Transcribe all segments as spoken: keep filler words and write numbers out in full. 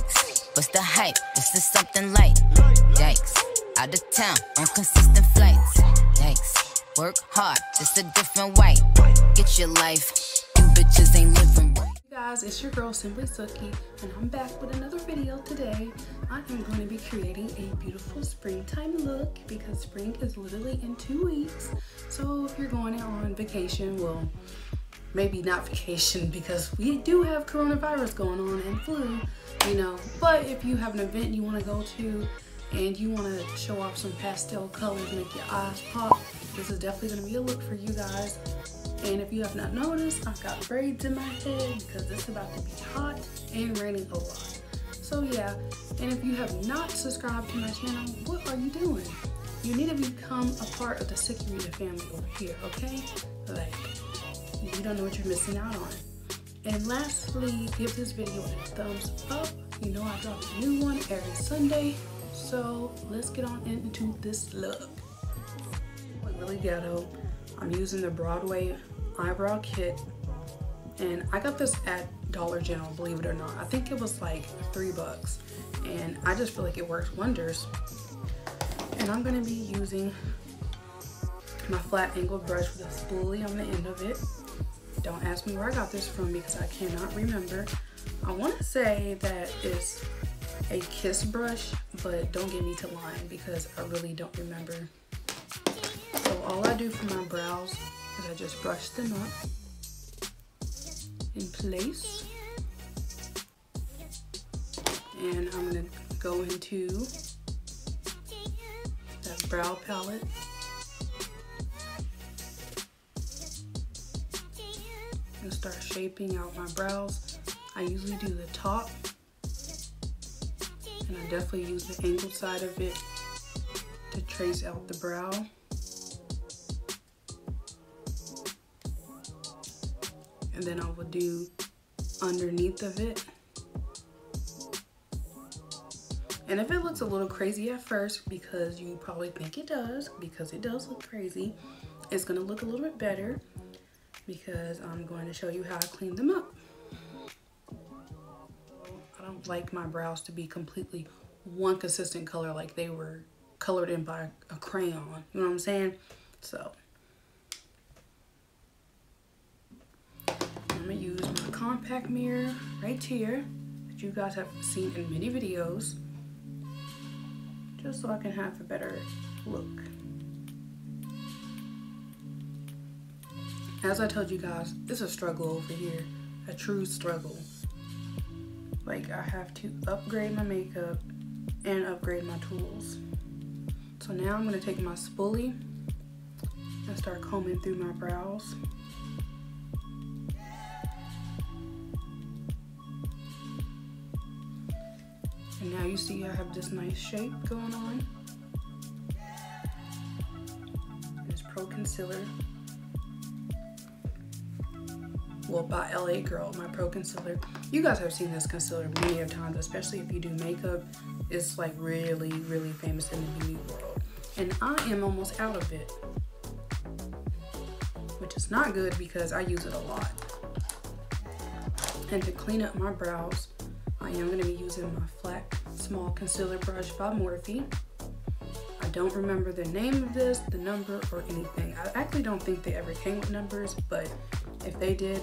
Yikes, what's the hype? This is something light. Yikes, out of town on consistent flights. Yikes, work hard, just a different white. Get your life, you bitches ain't living right. Hey guys, it's your girl Simply Sooki, and I'm back with another video today. I am going to be creating a beautiful springtime look because spring is literally in two weeks. So if you're going on vacation, well, maybe not vacation because we do have coronavirus going on and flu, you know, but if you have an event you want to go to and you want to show off some pastel colors, make your eyes pop, this is definitely going to be a look for you guys. And if you have not noticed, I've got braids in my head because it's about to be hot and raining a lot. So yeah, and if you have not subscribed to my channel, what are you doing? You need to become a part of the Sookiritas family over here, okay? Like, you don't know what you're missing out on. And lastly, give this video a thumbs up. You know I drop a new one every Sunday. So let's get on into this look. Look really ghetto. I'm using the Broadway eyebrow kit. And I got this at Dollar General, believe it or not. I think it was like three bucks. And I just feel like it works wonders. And I'm gonna be using my flat angled brush with a spoolie on the end of it. Don't ask me where I got this from because I cannot remember. I want to say that it's a Kiss brush, but don't get me to lying because I really don't remember. So all I do for my brows is I just brush them up in place. And I'm going to go into that brow palette. And start shaping out my brows. I usually do the top, and I definitely use the angled side of it to trace out the brow. And then I will do underneath of it. And if it looks a little crazy at first, because you probably think it does, because it does look crazy, it's gonna look a little bit better, because I'm going to show you how I clean them up. I don't like my brows to be completely one consistent color, like they were colored in by a crayon, you know what I'm saying? So, I'm gonna use my compact mirror right here that you guys have seen in many videos, just so I can have a better look. As I told you guys, it's a struggle over here, a true struggle. Like, I have to upgrade my makeup and upgrade my tools. So now I'm gonna take my spoolie and start combing through my brows. And now you see I have this nice shape going on. It's Pro Concealer. Well, by L A Girl, my Pro Concealer. You guys have seen this concealer many of times, especially if you do makeup. It's like really, really famous in the beauty world. And I am almost out of it, which is not good because I use it a lot. And to clean up my brows, I am gonna be using my flat, small concealer brush by Morphe. I don't remember the name of this, the number, or anything. I actually don't think they ever came with numbers, but if they did,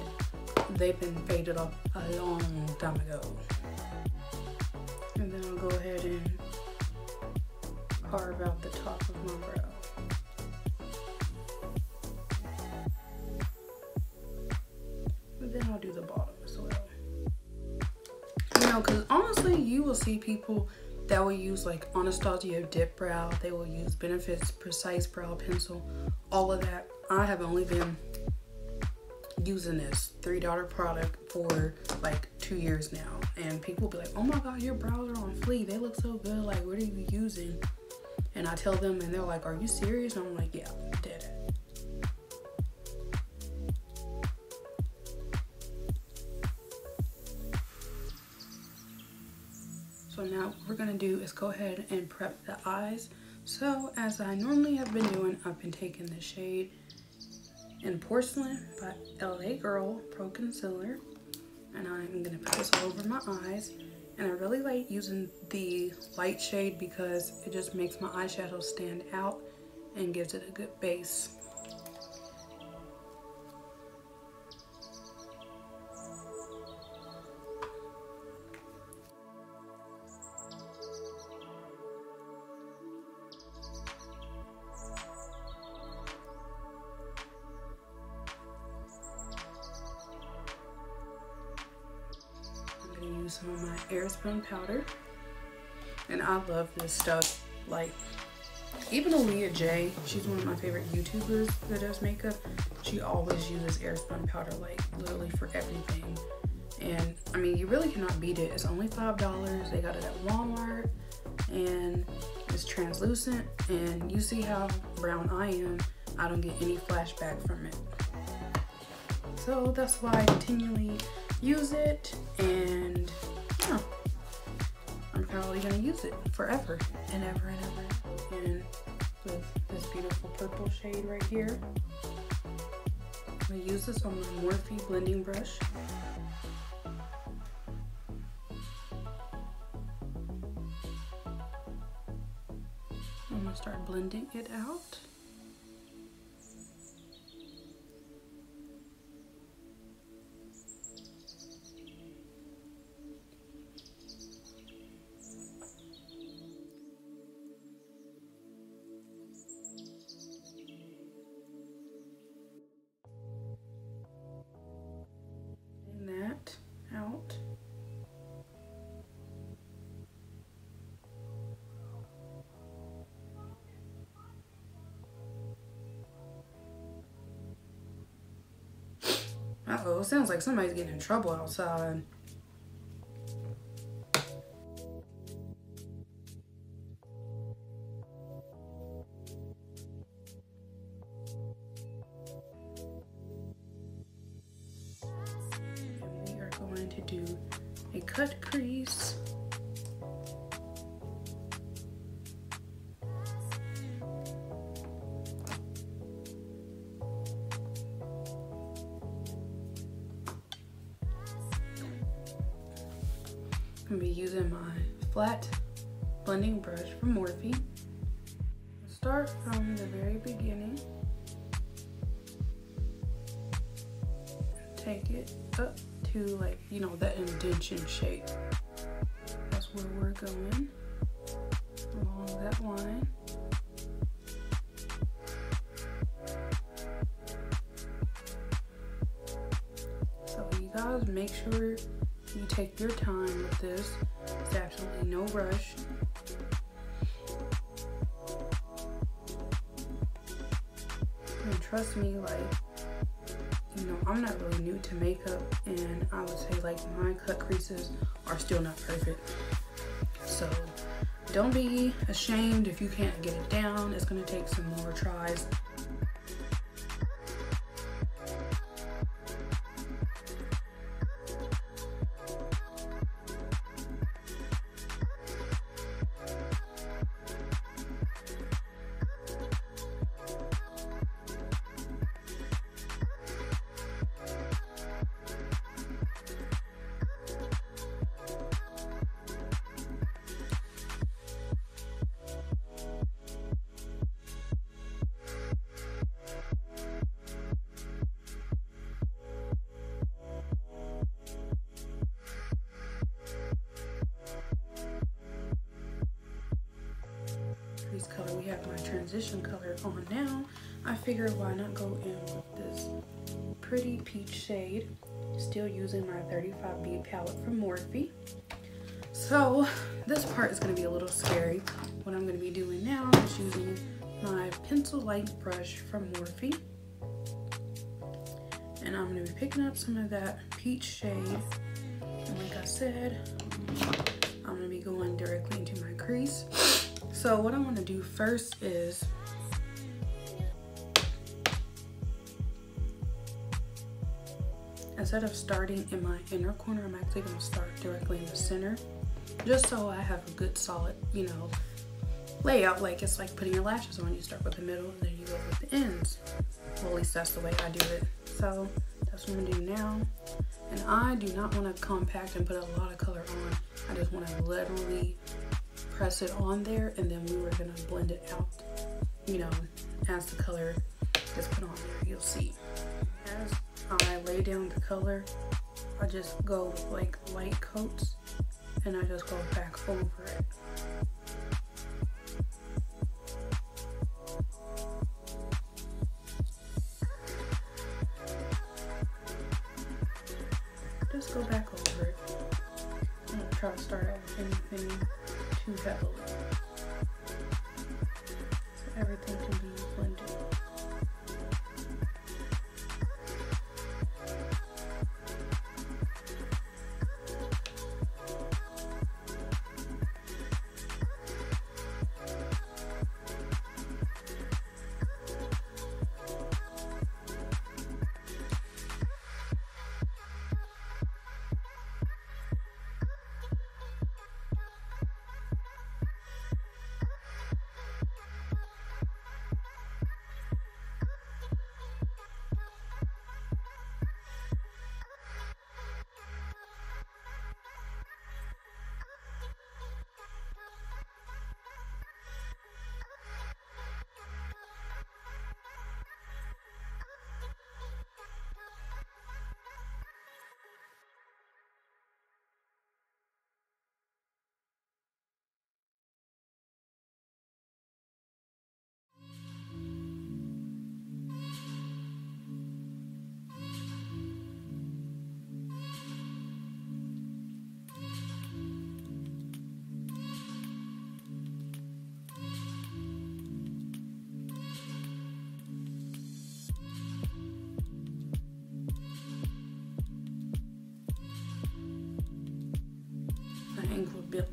they've been faded off a long time ago. And then I'll go ahead and carve out the top of my brow. And then I'll do the bottom as well. You know, because honestly, you will see people that will use like Anastasia Dip Brow, they will use Benefit's Precise Brow Pencil, all of that. I have only been using this three dollar product for like two years now, and people be like, oh my god, your brows are on flea, they look so good, like what are you using? And I tell them and they're like, are you serious? And I'm like, yeah, I'm dead. So now what we're gonna do is go ahead and prep the eyes. So as I normally have been doing, I've been taking the shade in Porcelain by L A Girl Pro Concealer, and I'm gonna put this all over my eyes. And I really like using the light shade because it just makes my eyeshadow stand out and gives it a good base. Some of my Airspun powder, and I love this stuff. Like, even Aaliyah J, she's one of my favorite YouTubers that does makeup. She always uses Airspun powder, like literally for everything. And I mean, you really cannot beat it. It's only five dollars. They got it at Walmart, and it's translucent. And you see how brown I am. I don't get any flashback from it. So that's why I continually use it, and yeah, I'm probably gonna use it forever and ever and ever. And with this beautiful purple shade right here, I'm gonna use this on my Morphe blending brush. I'm gonna start blending it out. Uh-oh, it sounds like somebody's getting in trouble outside. And we are going to do a cut crease. I'm going to be using my flat blending brush from Morphe. Start from the very beginning. Take it up to, like, you know, that indentation shape. That's where we're going, along that line. So you guys make sure you take your time with this. It's absolutely no rush. And trust me, like, you know, I'm not really new to makeup, and I would say, like, my cut creases are still not perfect. So don't be ashamed if you can't get it down. It's gonna take some more tries. Color. We have my transition color on now. I figure why not go in with this pretty peach shade, still using my thirty-five B palette from Morphe. So this part is going to be a little scary. What I'm going to be doing now is using my pencil light brush from Morphe, and I'm going to be picking up some of that peach shade, and like I said, I'm going to be going directly into my crease. So what I want to do first is instead of starting in my inner corner, I'm actually going to start directly in the center, just so I have a good solid, you know, layout. Like, it's like putting your lashes on. You start with the middle and then you go with the ends. Well, at least that's the way I do it. So that's what I'm going to do now. And I do not want to compact and put a lot of color on. I just just want to literally press it on there, and then we were going to blend it out, you know, as the color is put on there. You'll see as I lay down the color, I just go with like light coats and I just go back over it. Just go back over it. I don't try to start out with anything too heavily. So everything can be blended.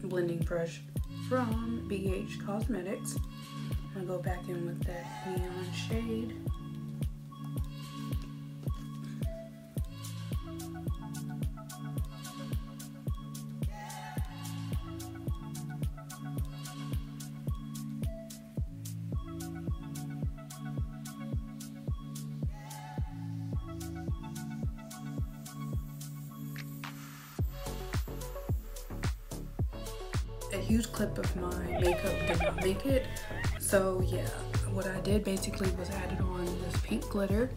Blending brush from B H Cosmetics. I'm gonna go back in with that neon shade. Of my makeup did not make it, so yeah, what I did basically was added on this pink glitter,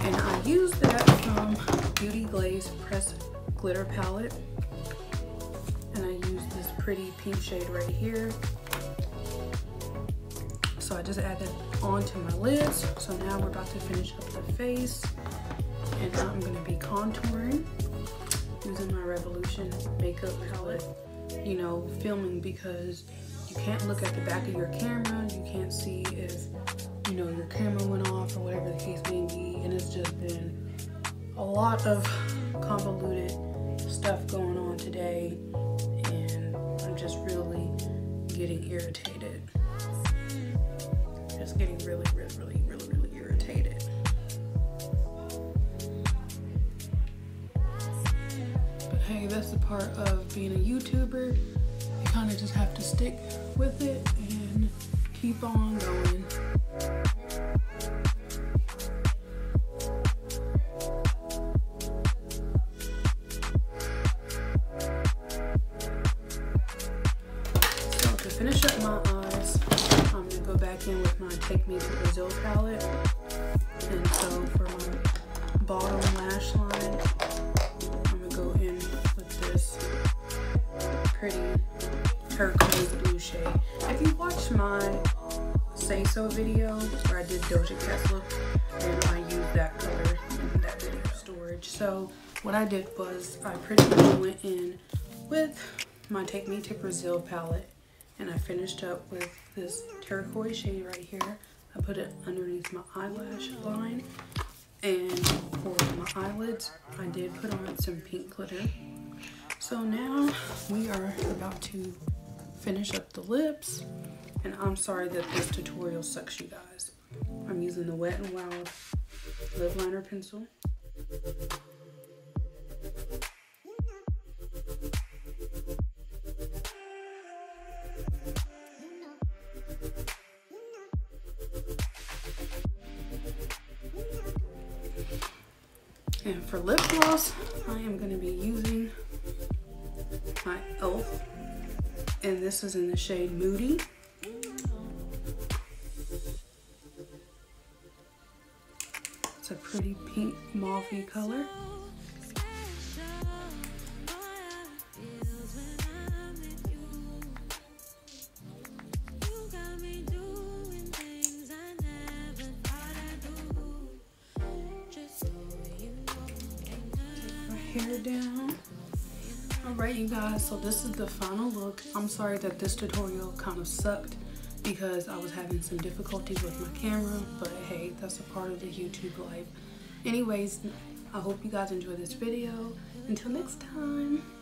and I used that from Beauty Glaze Press Glitter Palette, and I used this pretty pink shade right here. So I just added that onto my lids. So now we're about to finish up the face, and I'm going to be contouring using my Revolution Makeup palette. You know, filming, because you can't look at the back of your camera, you can't see if, you know, your camera went off or whatever the case may be, and it's just been a lot of convoluted stuff going on today, and I'm just really getting irritated. Just getting really, really, really, really, really irritated. Hey, that's the part of being a YouTuber. You kind of just have to stick with it and keep on going. So to finish up my eyes, I'm gonna go back in with my Take Me to Brazil palette. And so for my bottom lash line, pretty turquoise blue shade. If you watched my Say So video where I did Doja Cat's look, and I used that color in that video storage. So what I did was I pretty much went in with my Take Me to Brazil palette, and I finished up with this turquoise shade right here. I put it underneath my eyelash line, and for my eyelids I did put on some pink glitter. So now we are about to finish up the lips, and I'm sorry that this tutorial sucks, you guys. I'm using the Wet n Wild lip liner pencil. And for lip gloss, I am going to be using my Elf, and this is in the shade Moody. It's a pretty pink mauve-y color. Hair down. All right, you guys, so this is the final look. I'm sorry that this tutorial kind of sucked because I was having some difficulties with my camera, but hey, that's a part of the YouTube life. Anyways, I hope you guys enjoyed this video. Until next time.